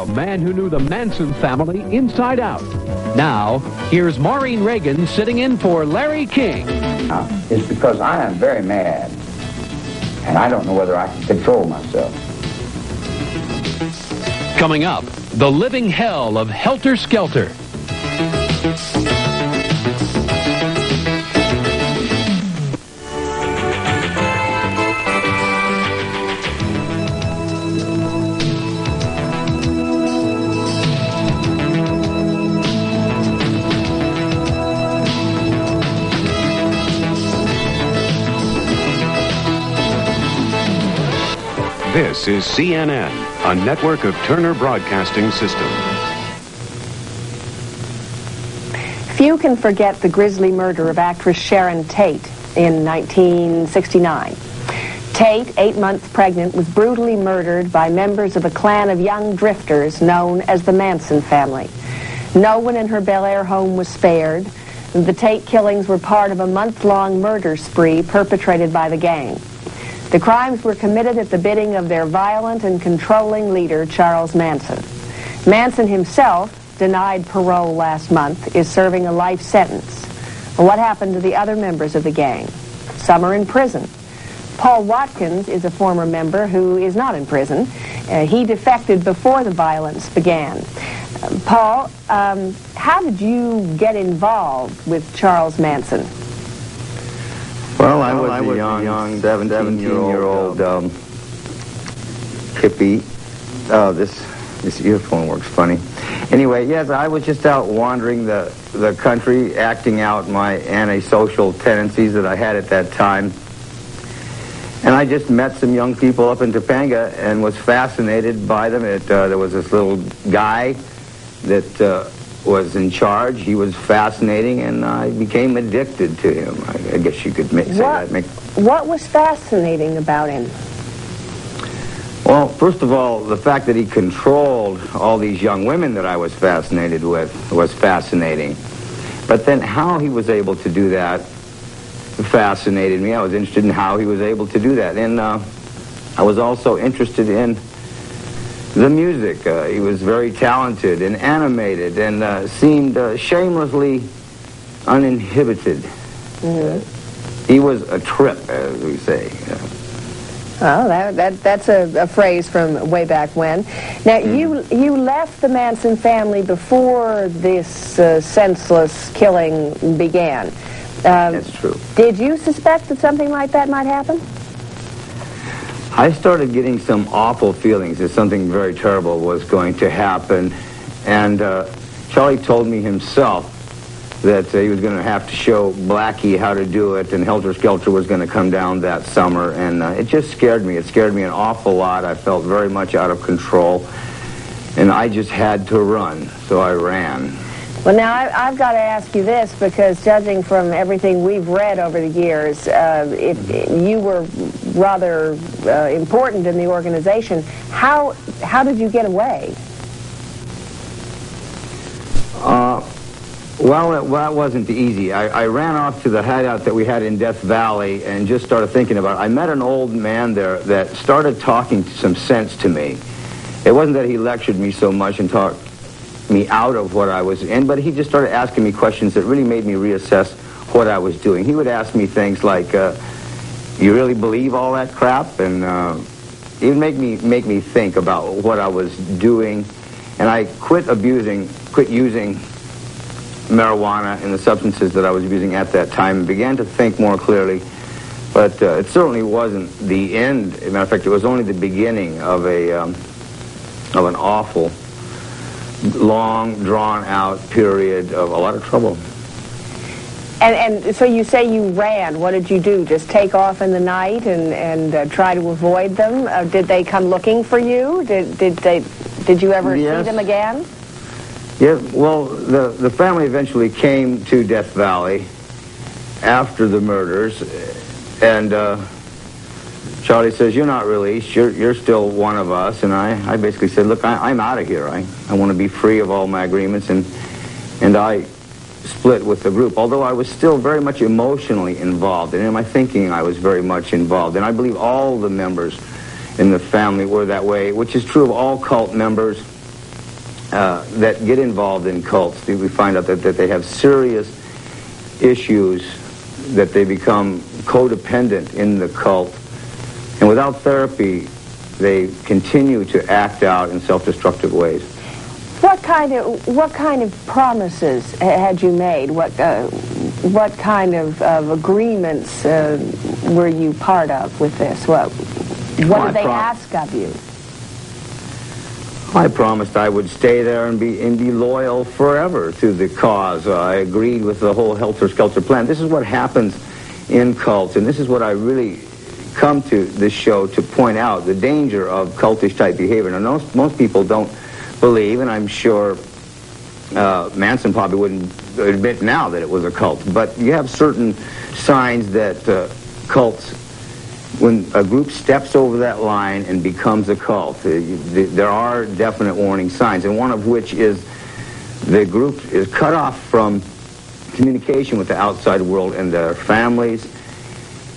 A man who knew the Manson family inside out. Now, here's Maureen Reagan sitting in for Larry King. It's because I am very mad, and I don't know whether I can control myself. Coming up, the living hell of Helter Skelter. This is CNN, a network of Turner Broadcasting System. Few can forget the grisly murder of actress Sharon Tate in 1969. Tate, 8 months pregnant, was brutally murdered by members of a clan of young drifters known as the Manson family. No one in her Bel Air home was spared. The Tate killings were part of a month-long murder spree perpetrated by the gang. The crimes were committed at the bidding of their violent and controlling leader, Charles Manson. Manson himself, denied parole last month, is serving a life sentence. What happened to the other members of the gang? Some are in prison. Paul Watkins is a former member who is not in prison. He defected before the violence began. Paul, how did you get involved with Charles Manson? Well, I was a young 17-year-old hippie. This earphone works funny. Anyway, yes, I was just out wandering the country, acting out my antisocial tendencies that I had at that time. And I just met some young people up in Topanga and was fascinated by them. There was this little guy that was in charge. He was fascinating, and I became addicted to him. I guess you could say that. What was fascinating about him? Well, first of all, the fact that he controlled all these young women that I was fascinated with was fascinating. But then how he was able to do that fascinated me. I was interested in how he was able to do that. And I was also interested in the music. He was very talented and animated and seemed shamelessly uninhibited. He was a trip, as we say. Oh, that's a phrase from way back when. Now, you left the Manson family before this senseless killing began. That's true. Did you suspect that something like that might happen? I started getting some awful feelings that something very terrible was going to happen, and Charlie told me himself that he was going to have to show Blackie how to do it, and Helter Skelter was going to come down that summer, and it just scared me. It scared me an awful lot. I felt very much out of control, and I just had to run, so I ran. Well, now, I've got to ask you this, because judging from everything we've read over the years, you were rather important in the organization. How did you get away? Well, that wasn't easy. I ran off to the hideout that we had in Death Valley and just started thinking about it. I met an old man there that started talking some sense to me. It wasn't that he lectured me so much and talked me out of what I was in, but he just started asking me questions that really made me reassess what I was doing. He would ask me things like, you really believe all that crap? And it would make me think about what I was doing. And I quit using marijuana and the substances that I was using at that time and began to think more clearly. But it certainly wasn't the end. As a matter of fact, it was only the beginning of an awful, long, drawn-out period of a lot of trouble. And so you say you ran. What did you do? Just take off in the night and try to avoid them? Did they come looking for you? Did you ever see them again? Yes. Well, the family eventually came to Death Valley after the murders, and Charlie says, "You're not released. You're still one of us." And I basically said, "Look, I'm out of here. I want to be free of all my agreements." And I split with the group, although I was still very much emotionally involved. And in my thinking, I was very much involved. And I believe all the members in the family were that way, which is true of all cult members. that get involved in cults, we find out that they have serious issues, that they become codependent in the cult, and without therapy they continue to act out in self-destructive ways. What kind of promises had you made? What kind of agreements were you part of with this? What did they ask of you? I promised I would stay there and be loyal forever to the cause. I agreed with the whole Helter Skelter plan. This is what happens in cults, and this is what I really come to this show to point out, the danger of cultish type behavior. Now, most people don't believe, and I'm sure Manson probably wouldn't admit now that it was a cult, but you have certain signs that cults, when a group steps over that line and becomes a cult, there are definite warning signs, and one of which is the group is cut off from communication with the outside world and their families,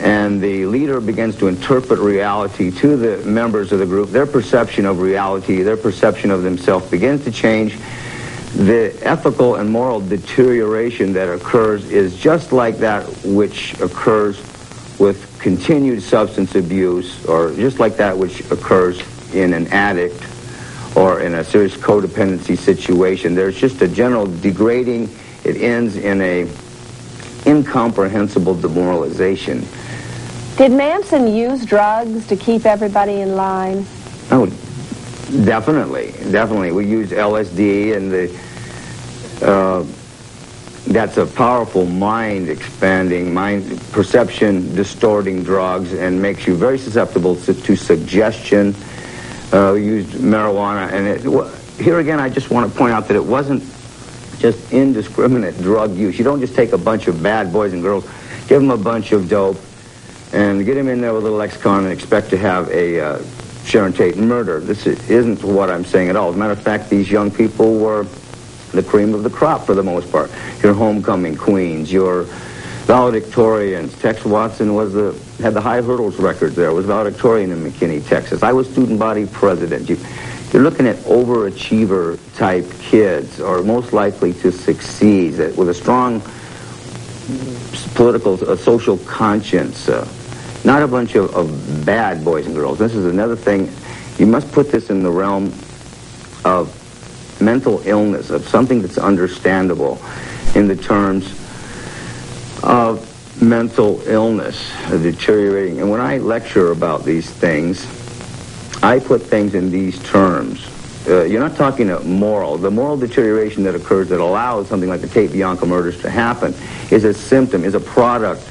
and the leader begins to interpret reality to the members of the group. Their perception of reality, their perception of themselves begins to change. The ethical and moral deterioration that occurs is just like that which occurs with continued substance abuse, or just like that which occurs in an addict or in a serious codependency situation. There's just a general degrading. It ends in a incomprehensible demoralization. Did Manson use drugs to keep everybody in line? Oh, definitely. We used LSD, and the that's a powerful mind-expanding, perception-distorting drugs, and makes you very susceptible to suggestion. We used marijuana, and here again, I just want to point out that it wasn't just indiscriminate drug use. You don't just take a bunch of bad boys and girls, give them a bunch of dope, and get them in there with a little Lexicon and expect to have a Sharon Tate murder. This isn't what I'm saying at all. As a matter of fact, these young people were the cream of the crop for the most part. Your homecoming queens, your valedictorians. Tex Watson had the high hurdles record there, was valedictorian in McKinney, Texas. I was student body president. You're looking at overachiever type kids, or most likely to succeed, with a strong political, social conscience, not a bunch of bad boys and girls. This is another thing. You must put this in the realm of mental illness, of something that's understandable in the terms of mental illness deteriorating. And when I lecture about these things, I put things in these terms. You're not talking about moral. The moral deterioration that occurs that allows something like the Tate-LaBianca murders to happen is a symptom, is a product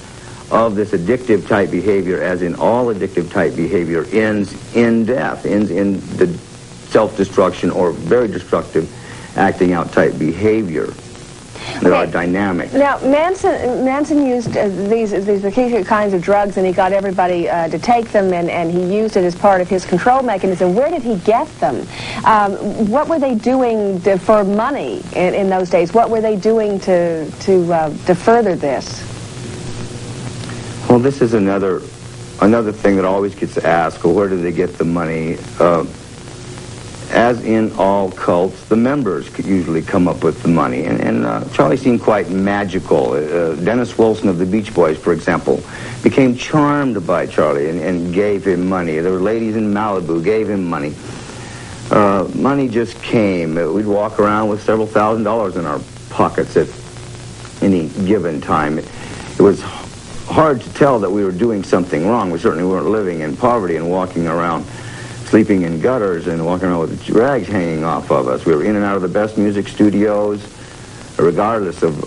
of this addictive type behavior, as in all addictive type behavior ends in death, ends in the self-destruction or very destructive acting out type behavior. There are dynamics. Now, Manson used these particular kinds of drugs, and he got everybody to take them, and he used it as part of his control mechanism. Where did he get them? What were they doing for money in those days? What were they doing to further this? Well, this is another thing that always gets asked, well, where did they get the money? As in all cults, the members could usually come up with the money, and Charlie seemed quite magical. Dennis Wilson of the Beach Boys, for example, became charmed by Charlie and gave him money. There were ladies in Malibu gave him money. Money just came. We'd walk around with several $1,000s in our pockets at any given time. It was hard to tell that we were doing something wrong. We certainly weren't living in poverty and walking around sleeping in gutters and walking around with rags hanging off of us. We were in and out of the best music studios, regardless of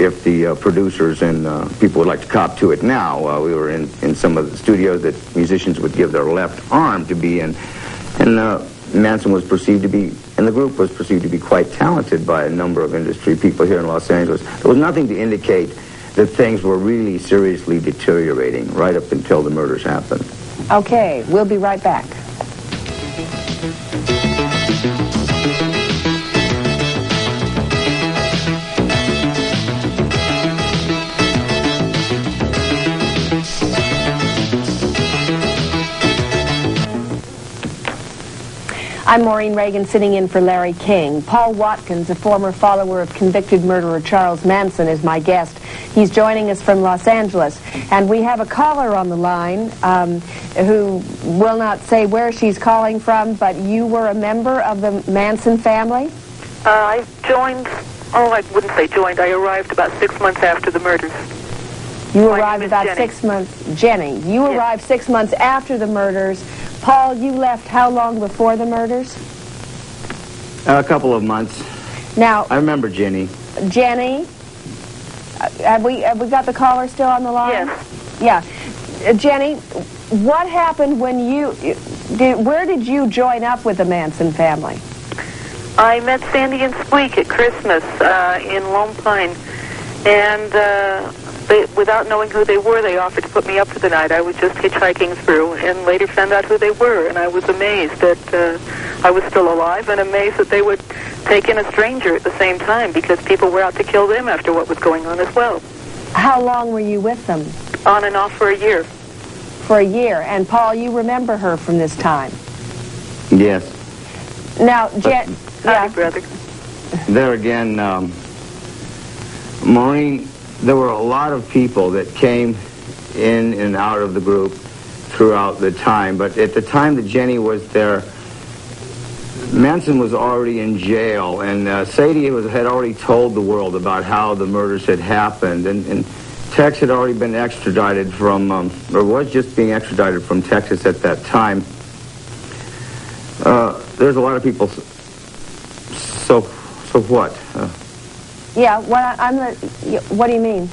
if the producers and people would like to cop to it now. We were in some of the studios that musicians would give their left arm to be in. And Manson was perceived to be, and the group was perceived to be quite talented by a number of industry people here in Los Angeles. There was nothing to indicate that things were really seriously deteriorating right up until the murders happened. Okay, we'll be right back. I'm Maureen Reagan, sitting in for Larry King. Paul Watkins, a former follower of convicted murderer Charles Manson, is my guest. He's joining us from Los Angeles. And we have a caller on the line who will not say where she's calling from, but you were a member of the Manson family? I joined, oh, I wouldn't say joined. I arrived about 6 months after the murders. You arrived about Jenny. 6 months. Jenny, you yes. arrived 6 months after the murders. Paul, you left how long before the murders? A couple of months. Now, I remember Jenny. Jenny, have we got the caller still on the line? Yes. Yeah. Jenny, what happened when you where did you join up with the Manson family? I met Sandy and Squeak at Christmas in Lone Pine, and they, without knowing who they were, they offered to put me up for the night. I was just hitchhiking through and later found out who they were, and I was amazed that I was still alive and amazed that they would take in a stranger at the same time, because people were out to kill them after what was going on as well. How long were you with them? On and off for a year. For a year. And Paul, you remember her from this time? Yes. Now, Jen... Yeah. Brother. There again, Maureen... There were a lot of people that came in and out of the group throughout the time, but at the time that Jenny was there, Manson was already in jail, and Sadie had already told the world about how the murders had happened, and Tex had already been extradited from, or was just being extradited from Texas at that time. There's a lot of people, so what? Yeah, what do you mean?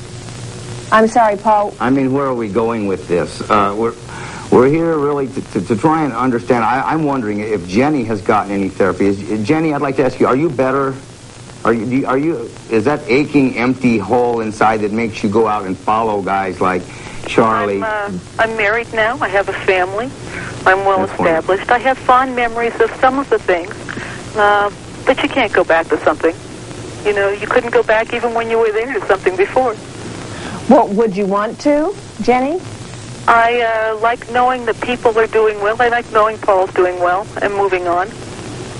I'm sorry, Paul. I mean, where are we going with this? We're here really to try and understand. I'm wondering if Jenny has gotten any therapy. Jenny, I'd like to ask you, are you better? Is that aching, empty hole inside that makes you go out and follow guys like Charlie? I'm married now. I have a family. I'm well established. I have fond memories of some of the things, but you can't go back to something. You know, you couldn't go back even when you were there to something before. Well, would you want to, Jenny? I like knowing that people are doing well. I like knowing Paul's doing well and moving on.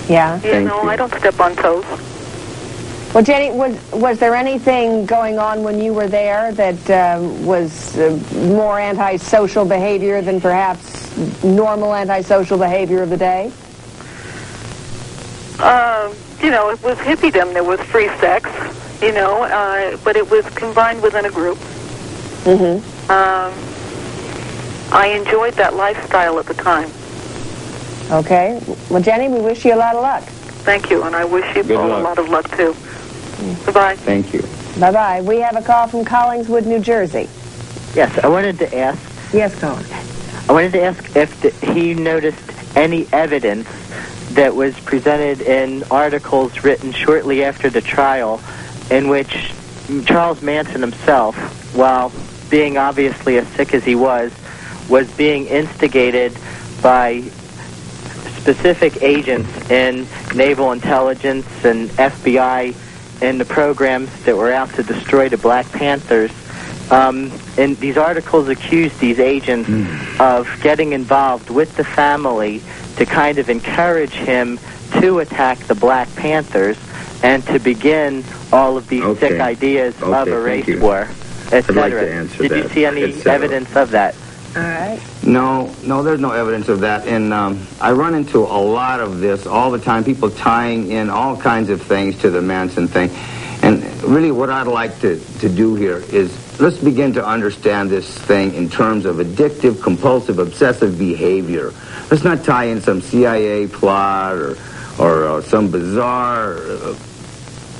Yeah. You know, I don't step on toes. Well, Jenny, was there anything going on when you were there that was more antisocial behavior than perhaps normal antisocial behavior of the day? You know, it was hippiedom. There was free sex, you know, but it was combined within a group. Mm-hmm. I enjoyed that lifestyle at the time. Okay. Well, Jenny, we wish you a lot of luck. Thank you, and I wish you all a lot of luck, too. Mm. Bye-bye. Thank you. Bye-bye. We have a call from Collingswood, New Jersey. Yes, I wanted to ask... Yes, Colin. I wanted to ask if he noticed any evidence that was presented in articles written shortly after the trial in which Charles Manson himself, while being obviously as sick as he was being instigated by specific agents in naval intelligence and FBI in the programs that were out to destroy the Black Panthers. And these articles accused these agents of getting involved with the family to kind of encourage him to attack the Black Panthers and to begin all of these sick ideas of a race war, etc. I'd like to answer that. Did you see any evidence of that? All right. No, there's no evidence of that. And I run into a lot of this all the time, people tying in all kinds of things to the Manson thing. And really what I'd like to do here is let's begin to understand this thing in terms of addictive, compulsive, obsessive behavior. Let's not tie in some CIA plot or some bizarre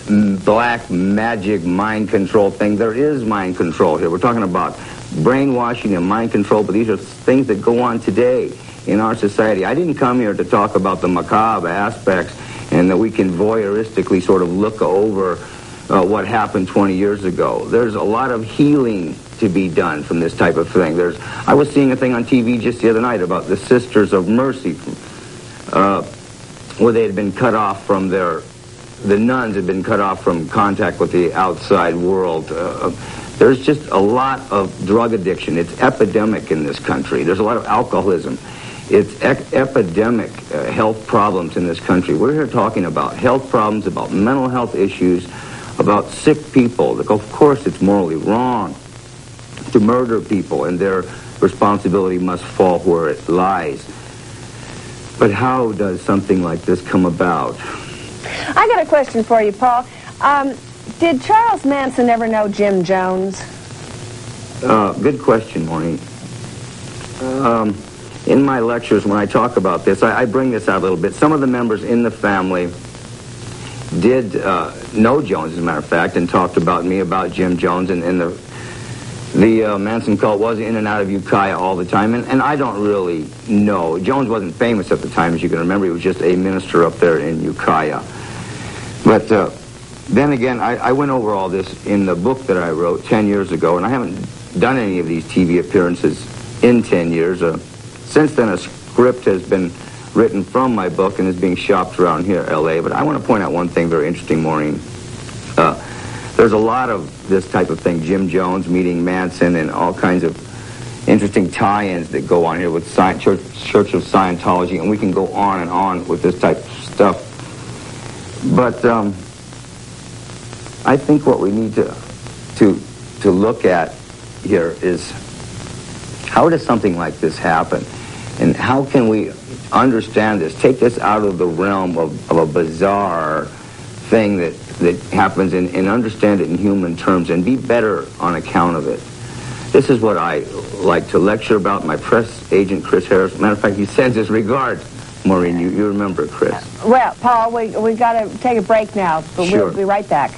black magic mind control thing. There is mind control here. We're talking about brainwashing and mind control, but these are things that go on today in our society. I didn't come here to talk about the macabre aspects and that we can voyeuristically sort of look over what happened 20 years ago. There's a lot of healing to be done from this type of thing. I was seeing a thing on TV just the other night about the Sisters of Mercy, where they had been cut off from the nuns had been cut off from contact with the outside world. There's just a lot of drug addiction. It's epidemic in this country. There's a lot of alcoholism. It's epidemic health problems in this country. We're here talking about health problems, about mental health issues, about sick people. Of course, it's morally wrong to murder people, and their responsibility must fall where it lies. But how does something like this come about? I got a question for you, Paul. Did Charles Manson ever know Jim Jones? Good question, Maureen. In my lectures, when I talk about this, I bring this out a little bit. Some of the members in the family did know Jones, as a matter of fact, and talked about me, about Jim Jones, and the Manson cult was in and out of Ukiah all the time, and I don't really know. Jones wasn't famous at the time, as you can remember. He was just a minister up there in Ukiah. But then again, I went over all this in the book that I wrote 10 years ago, and I haven't done any of these TV appearances in 10 years. Since then, a script has been written from my book and is being shopped around here, L.A., but I want to point out one thing very interesting, Maureen. There's a lot of this type of thing, Jim Jones meeting Manson and all kinds of interesting tie-ins that go on here with Church of Scientology, and we can go on and on with this type of stuff. But I think what we need to look at here is how does something like this happen, and how can we understand this, take this out of the realm of a bizarre thing that happens, and understand it in human terms and be better on account of it. This is what I like to lecture about. My press agent, Chris Harris, matter of fact, he sends his regards. Maureen, you remember Chris. Well, Paul, we've got to take a break now, but sure. We'll be right back.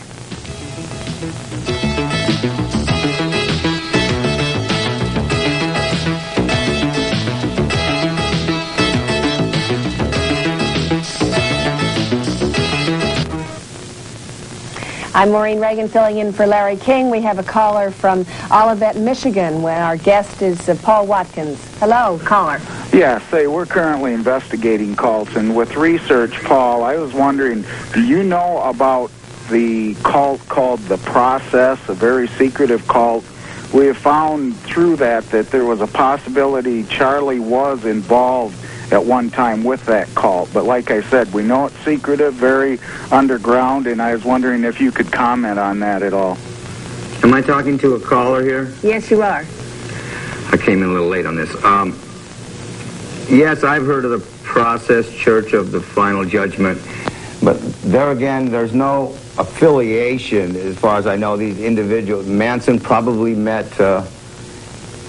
I'm Maureen Reagan, filling in for Larry King. We have a caller from Olivet, Michigan, where our guest is Paul Watkins. Hello, caller. Yeah, say, we're currently investigating cults, and with research, Paul, I was wondering, do you know about the cult called The Process, a very secretive cult? We have found through that there was a possibility Charlie was involved at one time with that cult, but like I said, we know it's secretive, very underground, and I was wondering if you could comment on that at all. Am I talking to a caller here? Yes, you are. I came in a little late on this. Yes, I've heard of the Process Church of the Final Judgment, but there again, there's no affiliation as far as I know. These individuals, Manson probably met,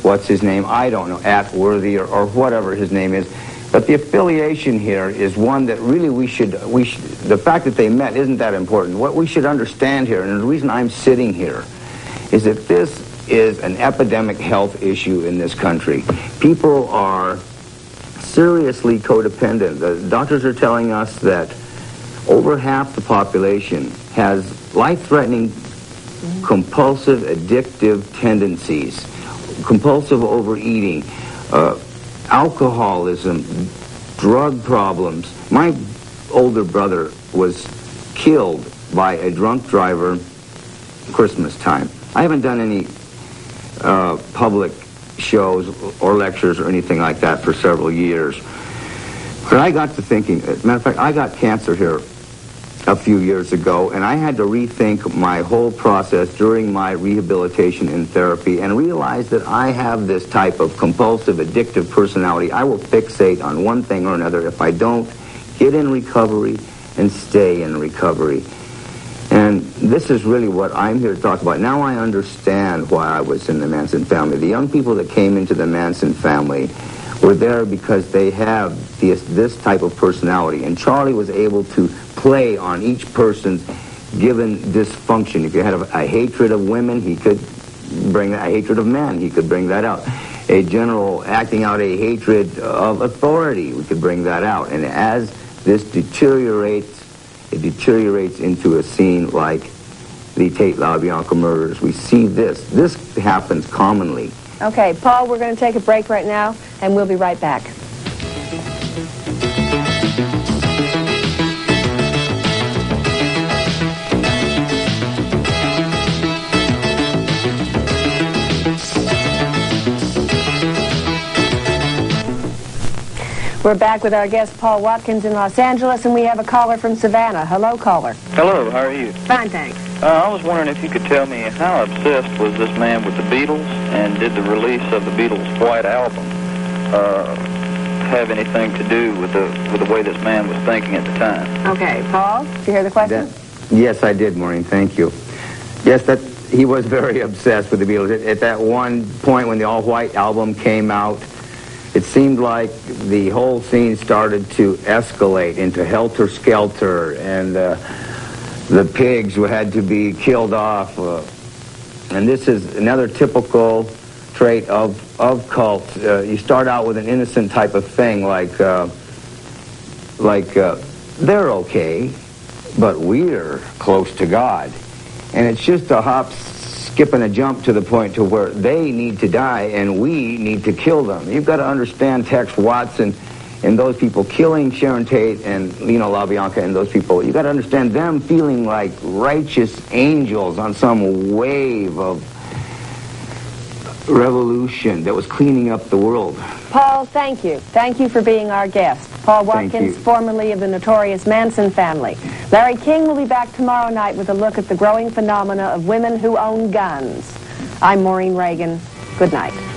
what's his name? I don't know, Atworthy or whatever his name is. But the affiliation here is one that really we should, the fact that they met isn't that important. What we should understand here, and the reason I'm sitting here, is that this is an epidemic health issue in this country. People are seriously codependent. The doctors are telling us that over half the population has life-threatening, compulsive, addictive tendencies, compulsive overeating, alcoholism, drug problems. My older brother was killed by a drunk driver Christmas time. I haven't done any public shows or lectures or anything like that for several years. But I got to thinking, as a matter of fact, I got cancer here a few years ago, and I had to rethink my whole process during my rehabilitation and therapy and realize that I have this type of compulsive, addictive personality. I will fixate on one thing or another if I don't get in recovery and stay in recovery. And this is really what I'm here to talk about. Now I understand why I was in the Manson family. The young people that came into the Manson family were there because they have this type of personality, and Charlie was able to play on each person's given dysfunction. If you had a hatred of women, he could bring that. A hatred of men, he could bring that out. A general acting out a hatred of authority, we could bring that out. And as this deteriorates, it deteriorates into a scene like the Tate-LaBianca murders. We see this. This happens commonly. Okay, Paul, we're going to take a break right now, and we'll be right back. We're back with our guest, Paul Watkins, in Los Angeles, and we have a caller from Savannah. Hello, caller. Hello, how are you? Fine, thanks. I was wondering if you could tell me how obsessed was this man with the Beatles, and did the release of the Beatles' White Album have anything to do with the way this man was thinking at the time? Okay, Paul, did you hear the question? Yes, I did, Maureen, thank you. Yes, he was very obsessed with the Beatles. At that one point when the All-White Album came out, it seemed like the whole scene started to escalate into Helter Skelter, and the pigs had to be killed off. And this is another typical trait of cults. You start out with an innocent type of thing, like they're okay, but we're close to God. And it's just a hop, skip, and a jump to the point to where they need to die and we need to kill them. You've got to understand Tex Watson and those people killing Sharon Tate and Lino LaBianca and those people. You've got to understand them feeling like righteous angels on some wave of revolution that was cleaning up the world. Paul, thank you. Thank you for being our guest. Paul Watkins, formerly of the notorious Manson family. Larry King will be back tomorrow night with a look at the growing phenomena of women who own guns. I'm Maureen Reagan. Good night.